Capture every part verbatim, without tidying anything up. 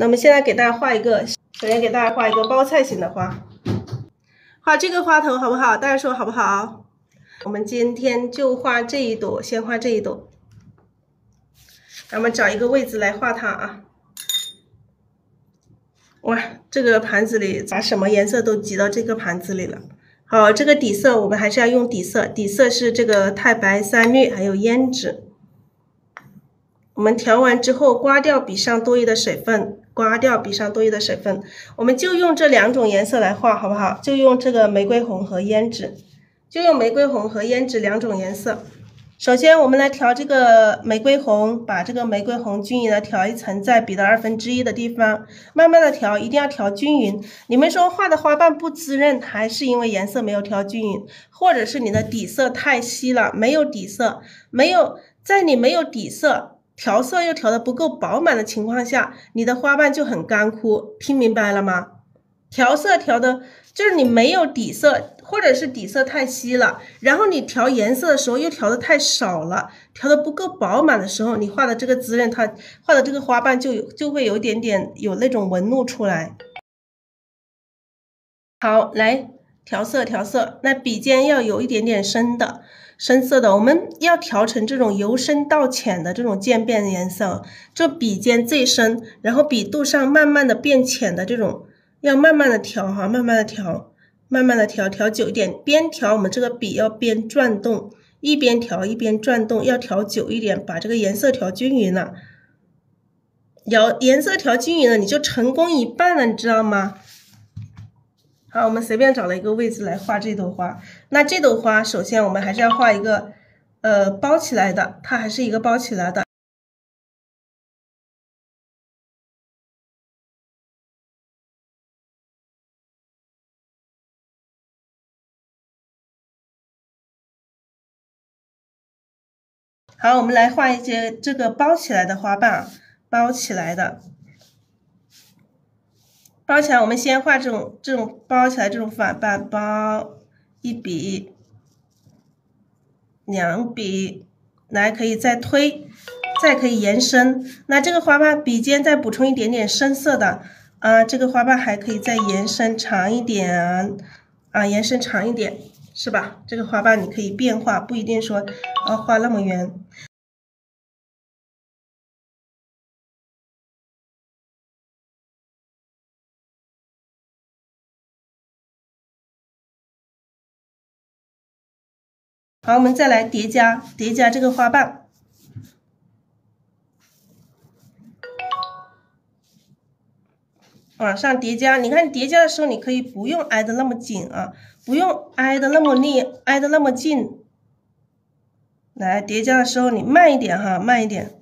那我们现在给大家画一个，首先给大家画一个包菜型的花，画这个花头好不好？大家说好不好？我们今天就画这一朵，先画这一朵，咱们找一个位置来画它啊。哇，这个盘子里把什么颜色都挤到这个盘子里了。好，这个底色我们还是要用底色，底色是这个太白、三绿还有胭脂。 我们调完之后，刮掉笔上多余的水分，刮掉笔上多余的水分，我们就用这两种颜色来画，好不好？就用这个玫瑰红和胭脂，就用玫瑰红和胭脂两种颜色。首先，我们来调这个玫瑰红，把这个玫瑰红均匀的调一层，在笔的二分之一的地方，慢慢的调，一定要调均匀。你们说画的花瓣不滋润，还是因为颜色没有调均匀，或者是你的底色太稀了，没有底色，没有在你没有底色。 调色又调的不够饱满的情况下，你的花瓣就很干枯，听明白了吗？调色调的就是你没有底色，或者是底色太稀了，然后你调颜色的时候又调的太少了，调的不够饱满的时候，你画的这个滋润，它画的这个花瓣就有就会有点点有那种纹路出来。好，来调色调色，那笔尖要有一点点深的。 深色的，我们要调成这种由深到浅的这种渐变的颜色，这笔尖最深，然后笔肚上慢慢的变浅的这种，要慢慢的调哈，慢慢的调，慢慢的调，调久一点，边调我们这个笔要边转动，一边调一边转动，要调久一点，把这个颜色调均匀了，调颜色调均匀了，你就成功一半了，你知道吗？ 好，我们随便找了一个位置来画这朵花。那这朵花，首先我们还是要画一个，呃，包起来的，它还是一个包起来的。好，我们来画一些这个包起来的花瓣，包起来的。 包起来，我们先画这种这种包起来这种反瓣包，一笔，两笔，来可以再推，再可以延伸。那这个花瓣笔尖再补充一点点深色的啊，这个花瓣还可以再延伸长一点啊，延伸长一点是吧？这个花瓣你可以变化，不一定说要画那么圆。 好，我们再来叠加叠加这个花瓣。往上叠加，你看叠加的时候，你可以不用挨得那么紧啊，不用挨得那么厉，挨得那么近。来叠加的时候，你慢一点哈，慢一点。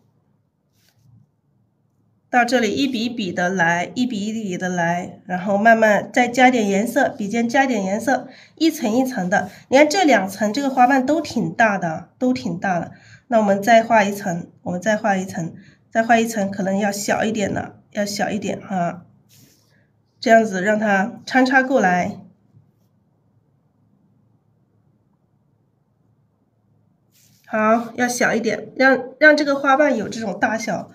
到这里一笔一笔的来，一笔一笔的来，然后慢慢再加点颜色，笔尖加点颜色，一层一层的。你看这两层这个花瓣都挺大的，都挺大的。那我们再画一层，我们再画一层，再画一层可能要小一点了，要小一点啊。这样子让它穿插过来。好，要小一点，让让这个花瓣有这种大小。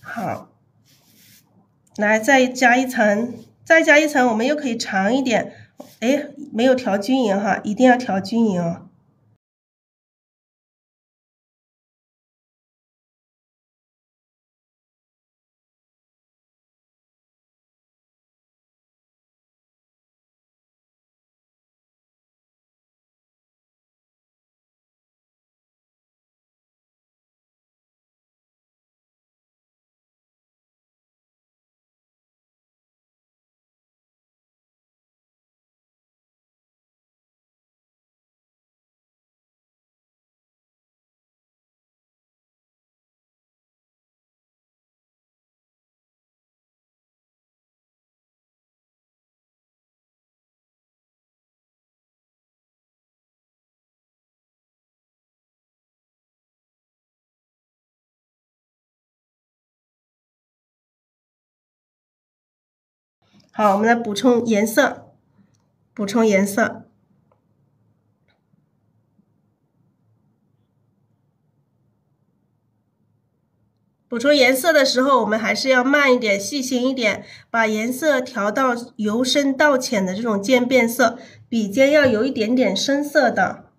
好，来再加一层，再加一层，我们又可以长一点。哎，没有调均匀哈，一定要调均匀哦。好，我们来补充颜色，补充颜色。补充颜色的时候，我们还是要慢一点，细心一点，把颜色调到由深到浅的这种渐变色，笔尖要有一点点深色的。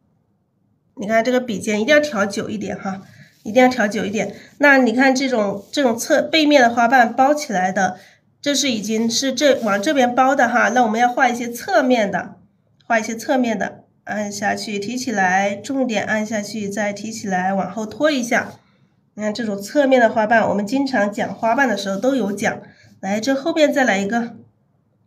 你看这个笔尖一定要调久一点哈，一定要调久一点。那你看这种这种侧背面的花瓣包起来的，这是已经是这往这边包的哈。那我们要画一些侧面的，画一些侧面的，按下去提起来，重点按下去，再提起来，往后拖一下。 你看这种侧面的花瓣，我们经常讲花瓣的时候都有讲。来，这后边再来一个，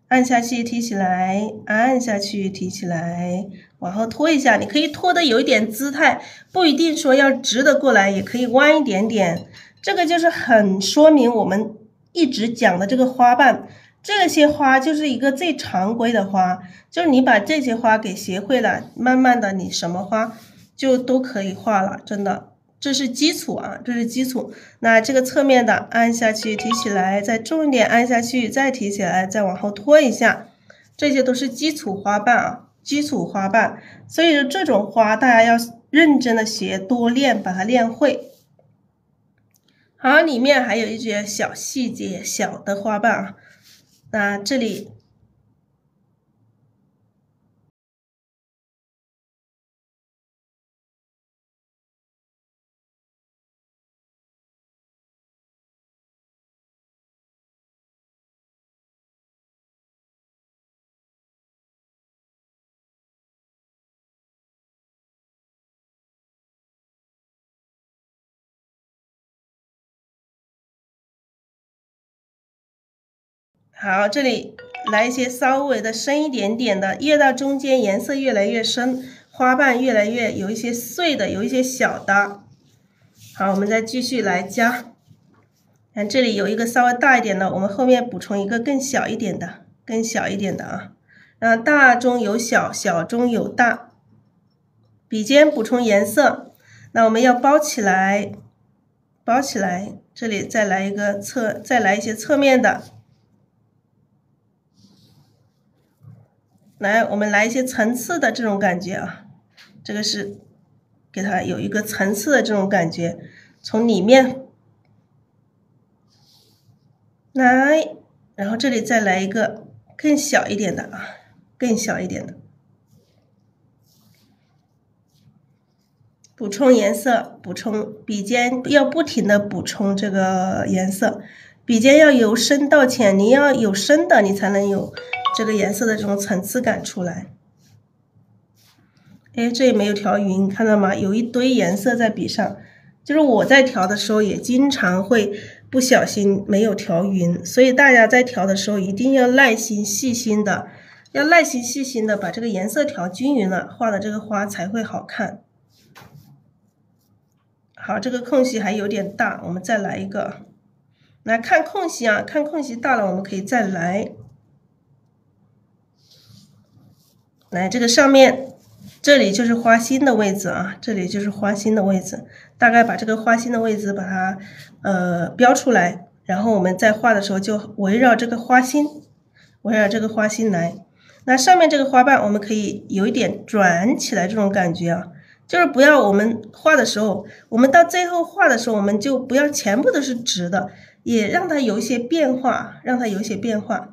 按下去提起来，按下去提起来，往后拖一下。你可以拖的有一点姿态，不一定说要直的过来，也可以弯一点点。这个就是很说明我们一直讲的这个花瓣，这些花就是一个最常规的花，就是你把这些花给学会了，慢慢的你什么花就都可以画了，真的。 这是基础啊，这是基础。那这个侧面的按下去，提起来，再重一点按下去，再提起来，再往后拖一下，这些都是基础花瓣啊，基础花瓣。所以说这种花大家要认真的学，多练，把它练会。好，里面还有一些小细节，小的花瓣啊。那这里。 好，这里来一些稍微的深一点点的，越到中间颜色越来越深，花瓣越来越有一些碎的，有一些小的。好，我们再继续来加。看这里有一个稍微大一点的，我们后面补充一个更小一点的，更小一点的啊。然后大中有小，小中有大。笔尖补充颜色，那我们要包起来，包起来。这里再来一个侧，再来一些侧面的。 来，我们来一些层次的这种感觉啊，这个是给它有一个层次的这种感觉，从里面来，然后这里再来一个更小一点的啊，更小一点的，补充颜色，补充笔尖要不停的补充这个颜色，笔尖要由深到浅，你要有深的，你才能有。 这个颜色的这种层次感出来，哎，这里没有调匀，看到吗？有一堆颜色在笔上，就是我在调的时候也经常会不小心没有调匀，所以大家在调的时候一定要耐心细心的，要耐心细心的把这个颜色调均匀了，画的这个花才会好看。好，这个空隙还有点大，我们再来一个，来看空隙啊，看空隙大了，我们可以再来。 来，这个上面，这里就是花心的位置啊，这里就是花心的位置，大概把这个花心的位置把它呃标出来，然后我们在画的时候就围绕这个花心，围绕这个花心来。那上面这个花瓣我们可以有一点转起来这种感觉啊，就是不要我们画的时候，我们到最后画的时候，我们就不要全部都是直的，也让它有一些变化，让它有一些变化。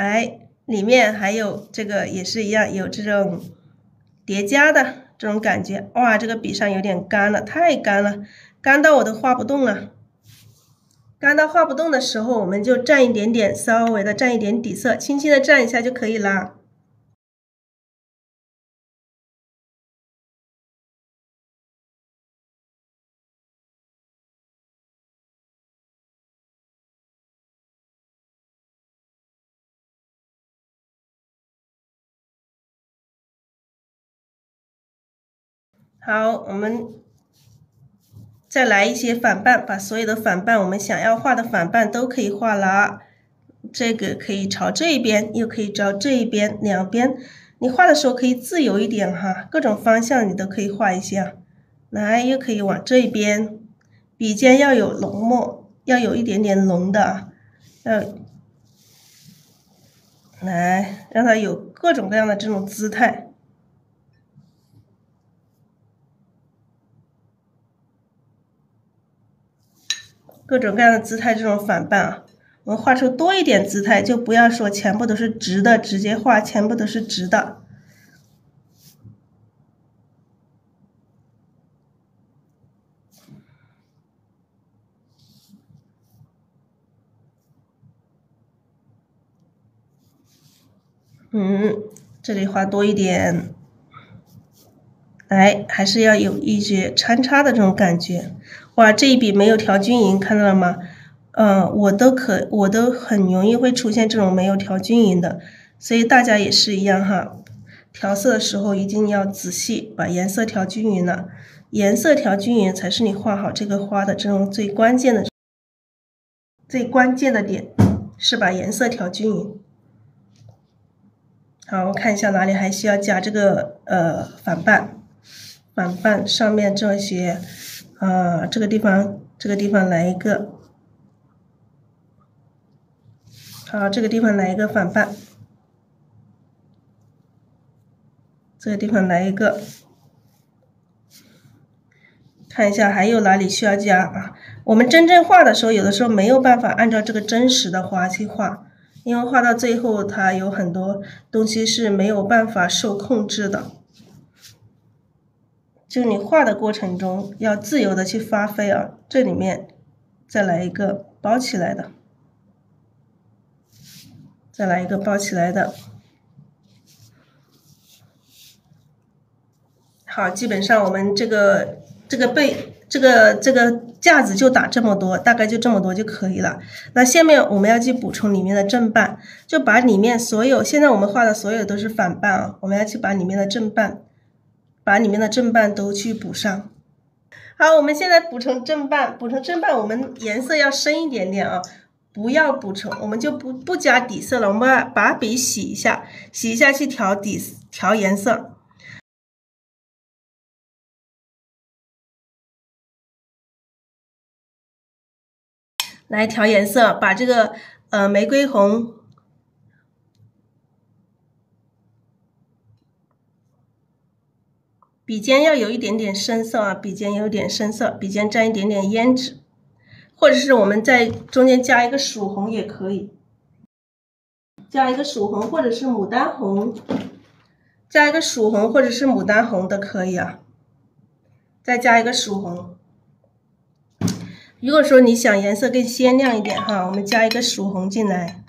哎，里面还有这个也是一样，有这种叠加的这种感觉。哇，这个笔上有点干了，太干了，干到我都画不动了。干到画不动的时候，我们就蘸一点点，稍微的蘸一点底色，轻轻的蘸一下就可以啦。 好，我们再来一些反半，把所有的反半我们想要画的反半都可以画了啊。这个可以朝这一边，又可以朝这一边，两边你画的时候可以自由一点哈，各种方向你都可以画一下。来，又可以往这一边，笔尖要有浓墨，要有一点点浓的，要来让它有各种各样的这种姿态。 各种各样的姿态，这种反半啊，我们画出多一点姿态，就不要说全部都是直的，直接画全部都是直的。嗯，这里画多一点，哎，还是要有一些穿插的这种感觉。 哇，这一笔没有调均匀，看到了吗？嗯，我都可，我都很容易会出现这种没有调均匀的，所以大家也是一样哈。调色的时候一定要仔细，把颜色调均匀了，颜色调均匀才是你画好这个花的这种最关键的、最关键的点，是把颜色调均匀。好，我看一下哪里还需要加这个呃反半，反半上面这些。 啊，这个地方，这个地方来一个，好，这个地方来一个反半，这个地方来一个，看一下还有哪里需要加啊？我们真正画的时候，有的时候没有办法按照这个真实的花去画，因为画到最后，它有很多东西是没有办法受控制的。 就你画的过程中，要自由的去发挥啊！这里面再来一个包起来的，再来一个包起来的。好，基本上我们这个这个背这个这个架子就打这么多，大概就这么多就可以了。那下面我们要去补充里面的正半，就把里面所有现在我们画的所有都是反半啊，我们要去把里面的正半。 把里面的正半都去补上。好，我们现在补充正半，补充正半，我们颜色要深一点点啊，不要补充，我们就不不加底色了。我们把笔洗一下，洗一下去调底调颜色。来调颜色，把这个呃玫瑰红。 笔尖要有一点点深色啊，笔尖有点深色，笔尖沾一点点胭脂，或者是我们在中间加一个曙红也可以，加一个曙红或者是牡丹红，加一个曙红或者是牡丹红的可以啊，再加一个曙红。如果说你想颜色更鲜亮一点哈，我们加一个曙红进来。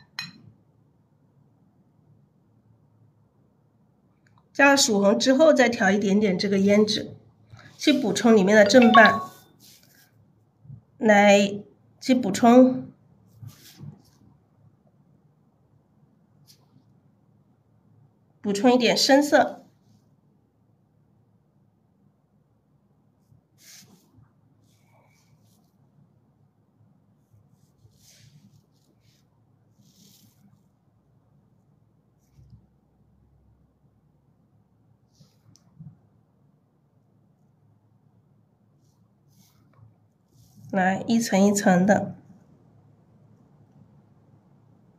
加了曙红之后，再调一点点这个胭脂，去补充里面的正半，来去补充。补充一点深色。来一层一层的，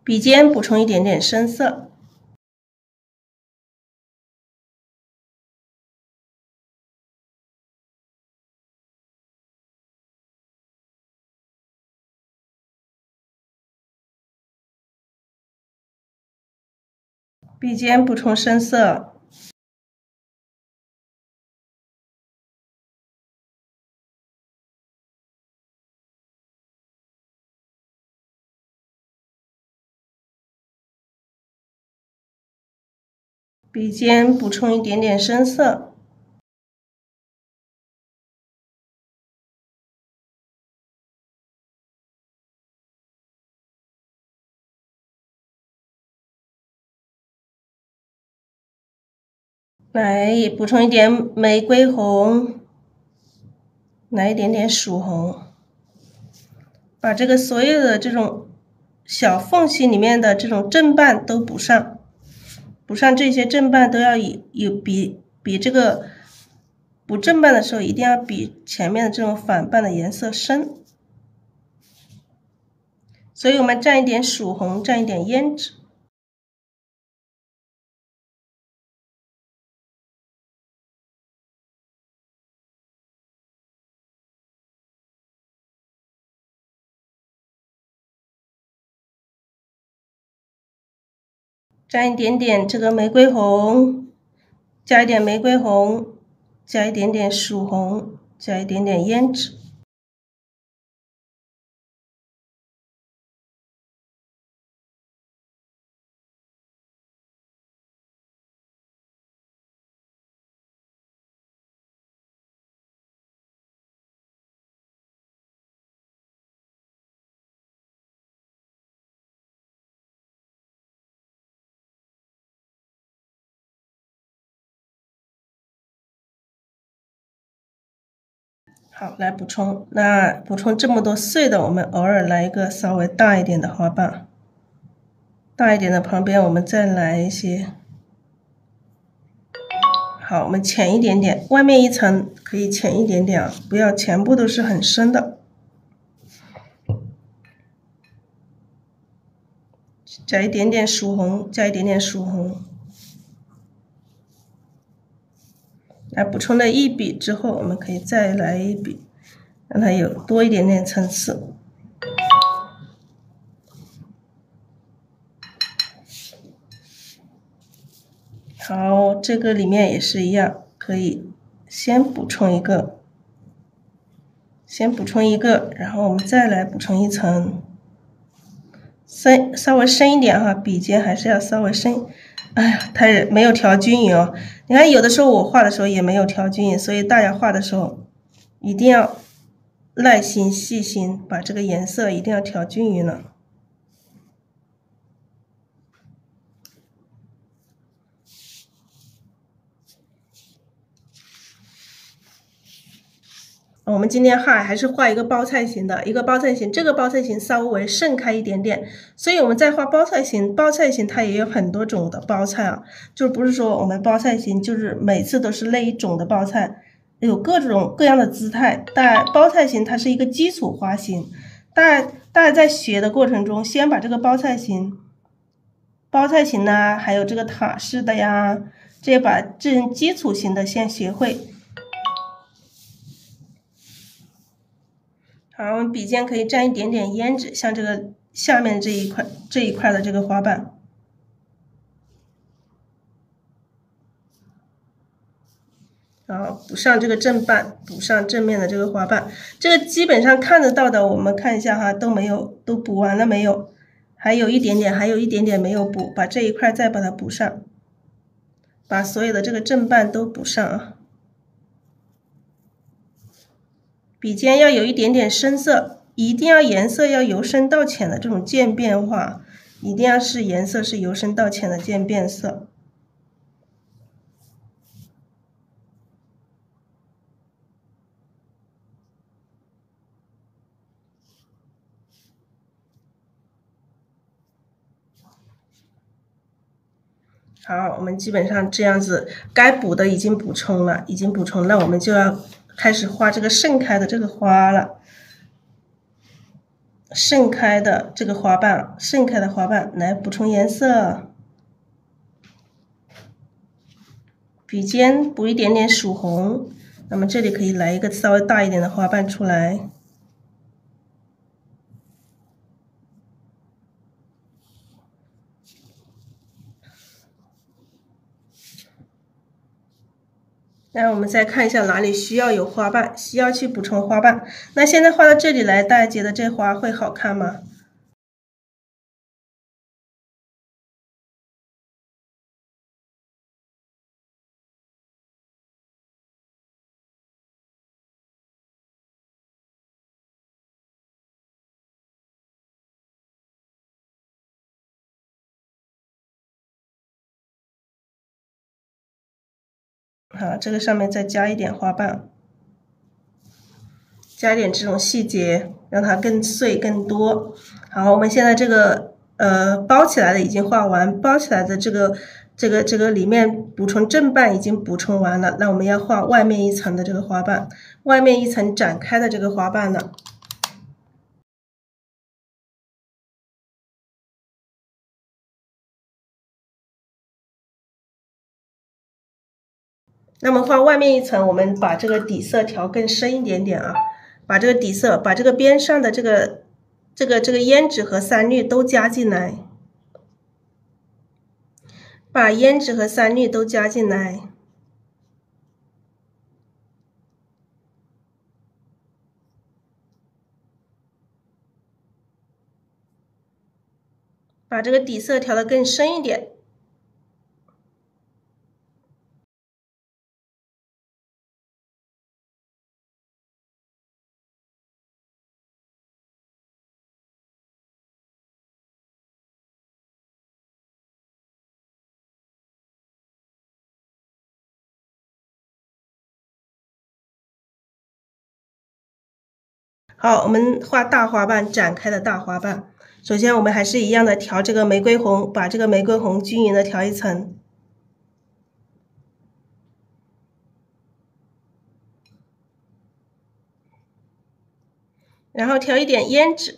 笔尖补充一点点深色。笔尖补充深色。 笔尖补充一点点深色，来补充一点玫瑰红，来一点点曙红，把这个所有的这种小缝隙里面的这种正瓣都补上，补上这些正瓣都要有有比比这个补正瓣的时候一定要比前面的这种反瓣的颜色深，所以我们蘸一点曙红，蘸一点胭脂。 沾一点点这个玫瑰红，加一点玫瑰红，加一点点曙红，加一点点胭脂。好，来补充。那补充这么多碎的，我们偶尔来一个稍微大一点的花瓣，大一点的旁边我们再来一些。好，我们浅一点点，外面一层可以浅一点点啊，不要全部都是很深的。加一点点曙红，加一点点曙红。 来补充了一笔之后，我们可以再来一笔，让它有多一点点层次。好，这个里面也是一样，可以先补充一个，先补充一个，然后我们再来补充一层，深稍微深一点哈，笔尖还是要稍微深。 哎呀，它也没有调均匀哦。你看，有的时候我画的时候也没有调均匀，所以大家画的时候一定要耐心细心，把这个颜色一定要调均匀了。我们今天画还是画一个包菜型的，一个包菜型，这个包菜型稍微盛开一点点，所以我们在画包菜型，包菜型它也有很多种的包菜啊，就不是说我们包菜型就是每次都是那一种的包菜，有各种各样的姿态。但包菜型它是一个基础花型，大大家在学的过程中，先把这个包菜型、包菜型呐、啊，还有这个塔式的呀，这些把这种基础型的先学会。 好，我们笔尖可以沾一点点胭脂，像这个下面这一块这一块的这个花瓣。好，补上这个正瓣，补上正面的这个花瓣。这个基本上看得到的，我们看一下哈，都没有，都补完了没有？还有一点点，还有一点点没有补，把这一块再把它补上，把所有的这个正瓣都补上啊。 笔尖要有一点点深色，一定要颜色要由深到浅的这种渐变化，一定要是颜色是由深到浅的渐变色。好，我们基本上这样子，该补的已经补充了，已经补充，那我们就要。 开始画这个盛开的这个花了，盛开的这个花瓣，盛开的花瓣来补充颜色，笔尖补一点点曙红，那么这里可以来一个稍微大一点的花瓣出来。 那我们再看一下哪里需要有花瓣，需要去补充花瓣。那现在画到这里来，大家觉得这花会好看吗？好，这个上面再加一点花瓣，加一点这种细节，让它更碎更多。好，我们现在这个呃包起来的已经画完，包起来的这个这个这个里面补充正瓣已经补充完了，那我们要画外面一层的这个花瓣，外面一层展开的这个花瓣了。 那么画外面一层，我们把这个底色调更深一点点啊，把这个底色，把这个边上的这个、这个、这个胭脂和三绿都加进来，把胭脂和三绿都加进来。把这个底色调得更深一点。 好，我们画大花瓣，展开的大花瓣。首先，我们还是一样的调这个玫瑰红，把这个玫瑰红均匀的调一层。然后调一点胭脂。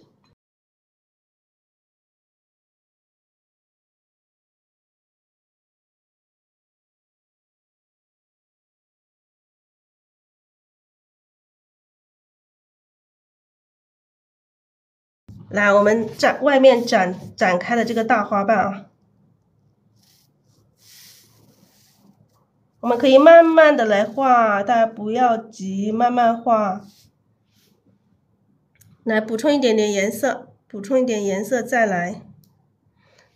来，我们展外面展展开的这个大花瓣啊，我们可以慢慢的来画，大家不要急，慢慢画。来补充一点点颜色，补充一点颜色再来。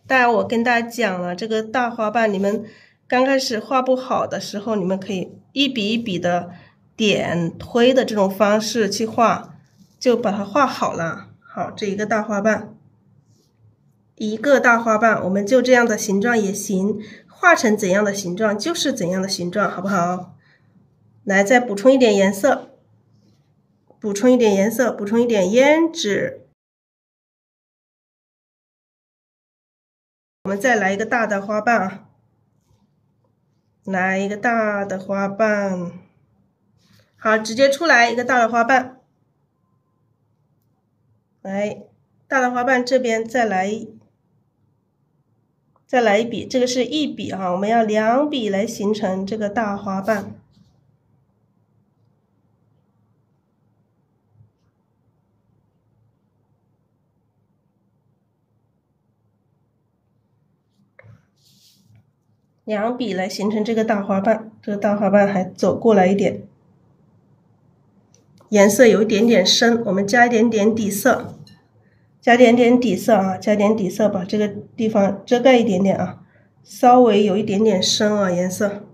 当然，我跟大家讲了，这个大花瓣你们刚开始画不好的时候，你们可以一笔一笔的点推的这种方式去画，就把它画好了。 好，这一个大花瓣，一个大花瓣，我们就这样的形状也行，画成怎样的形状就是怎样的形状，好不好？来，再补充一点颜色，补充一点颜色，补充一点胭脂，我们再来一个大的花瓣啊，来一个大的花瓣，好，直接出来一个大的花瓣。 来，大的花瓣这边再来，再来一笔，这个是一笔哈、啊，我们要两笔来形成这个大花瓣。两笔来形成这个大花瓣，这个大花瓣还走过来一点，颜色有一点点深，我们加一点点底色。 加点点底色啊，加点底色，把这个地方遮盖一点点啊，稍微有一点点深啊，颜色，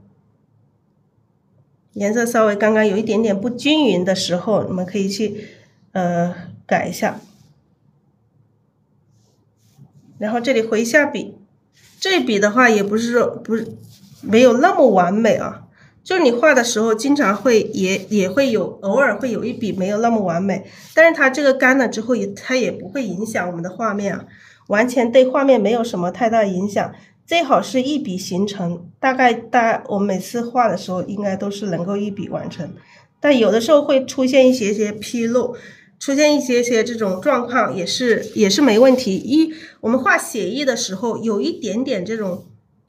颜色稍微刚刚有一点点不均匀的时候，你们可以去呃改一下。然后这里回一下笔，这笔的话也不是说不是没有那么完美啊，就是你画的时候经常会也也会有偶尔会有一笔没有那么完美，但是它这个干了之后也它也不会影响我们的画面啊，完全对画面没有什么太大影响。最好是一笔形成，大概大我每次画的时候应该都是能够一笔完成，但有的时候会出现一些些纰漏，出现一些些这种状况也是也是没问题。一我们画写意的时候有一点点这种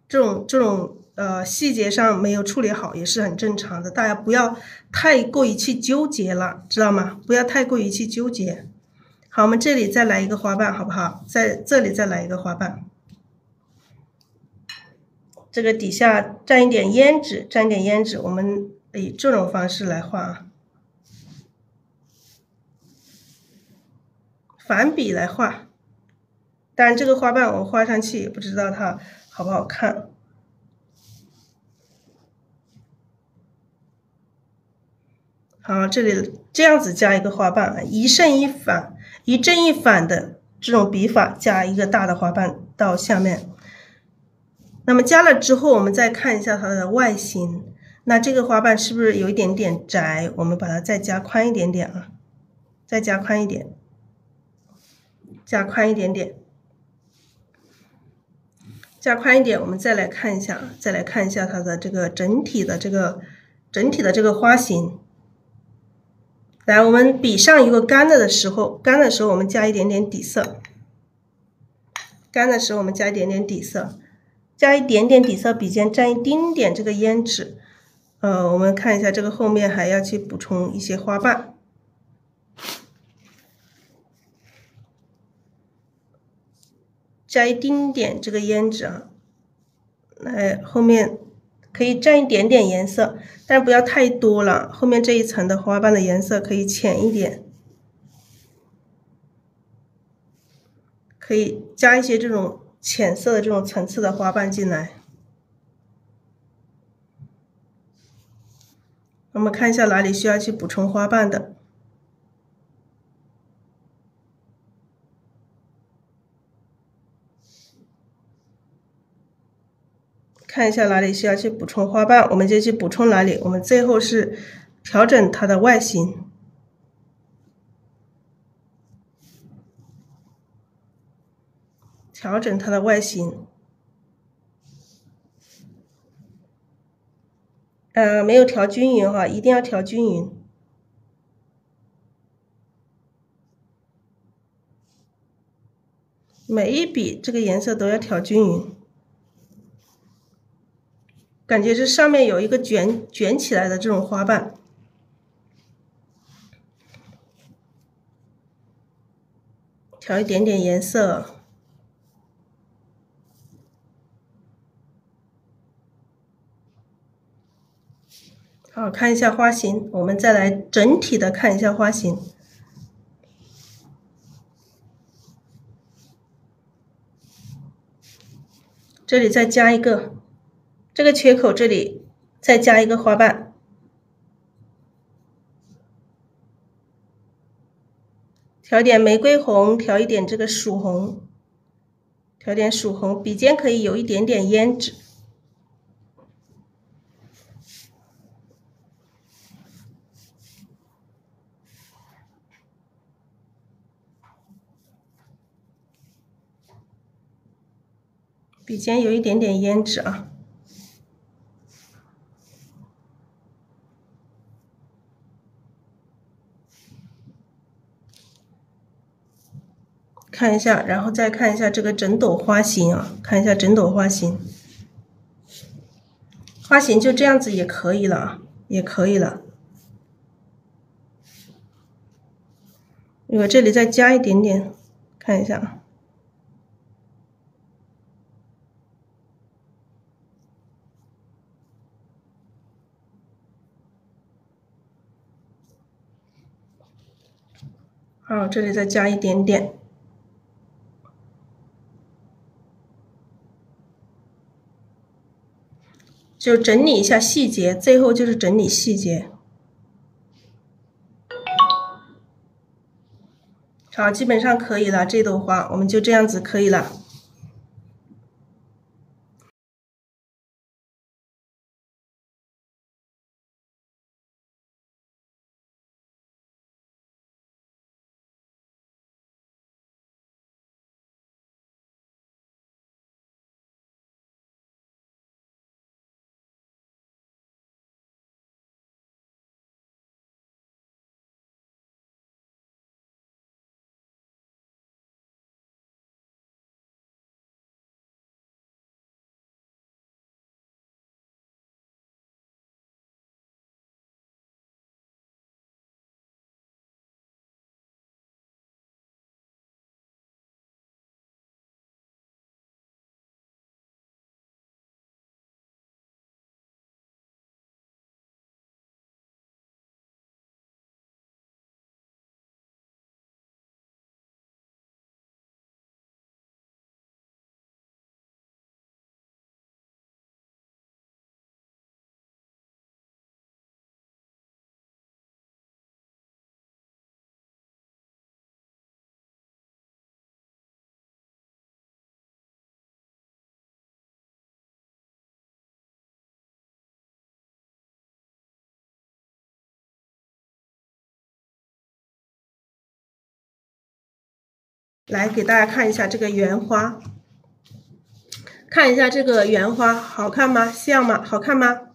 这种这种。这种 呃，细节上没有处理好也是很正常的，大家不要太过于去纠结了，知道吗？不要太过于去纠结。好，我们这里再来一个花瓣，好不好？在这里再来一个花瓣，这个底下蘸一点胭脂，蘸点胭脂，我们以这种方式来画啊，反笔来画。当然，这个花瓣我画上去也不知道它好不好看。 好，这里这样子加一个花瓣，一正一反，一正一反的这种笔法加一个大的花瓣到下面。那么加了之后，我们再看一下它的外形。那这个花瓣是不是有一点点窄？我们把它再加宽一点点啊，再加宽一点，加宽一点点，加宽一点。我们再来看一下，再来看一下它的这个整体的这个整体的这个花型。来，我们比上一个干的的时候，干的时候我们加一点点底色，干的时候我们加一点点底色，加一点点底色笔尖沾一丁点这个胭脂。 呃，我们看一下这个后面还要去补充一些花瓣，加一丁点这个胭脂啊，来后面可以蘸一点点颜色，但不要太多了。后面这一层的花瓣的颜色可以浅一点，可以加一些这种浅色的这种层次的花瓣进来。 我们看一下哪里需要去补充花瓣的，看一下哪里需要去补充花瓣，我们就去补充哪里。我们最后是调整它的外形，调整它的外形。 呃，没有调均匀哈，一定要调均匀。每一笔这个颜色都要调均匀。感觉这上面有一个卷卷起来的这种花瓣。调一点点颜色。 好，看一下花型，我们再来整体的看一下花型。这里再加一个，这个缺口这里再加一个花瓣，调点玫瑰红，调一点这个曙红，调点曙红，笔尖可以有一点点胭脂。 笔尖有一点点胭脂啊，看一下，然后再看一下这个整朵花型啊，看一下整朵花型，花型就这样子也可以了啊，也可以了。我这里再加一点点，看一下啊。 好，这里再加一点点，就整理一下细节，最后就是整理细节。好，基本上可以了，这朵花我们就这样子可以了。来给大家看一下这个圆花，看一下这个圆花好看吗？像吗？好看吗？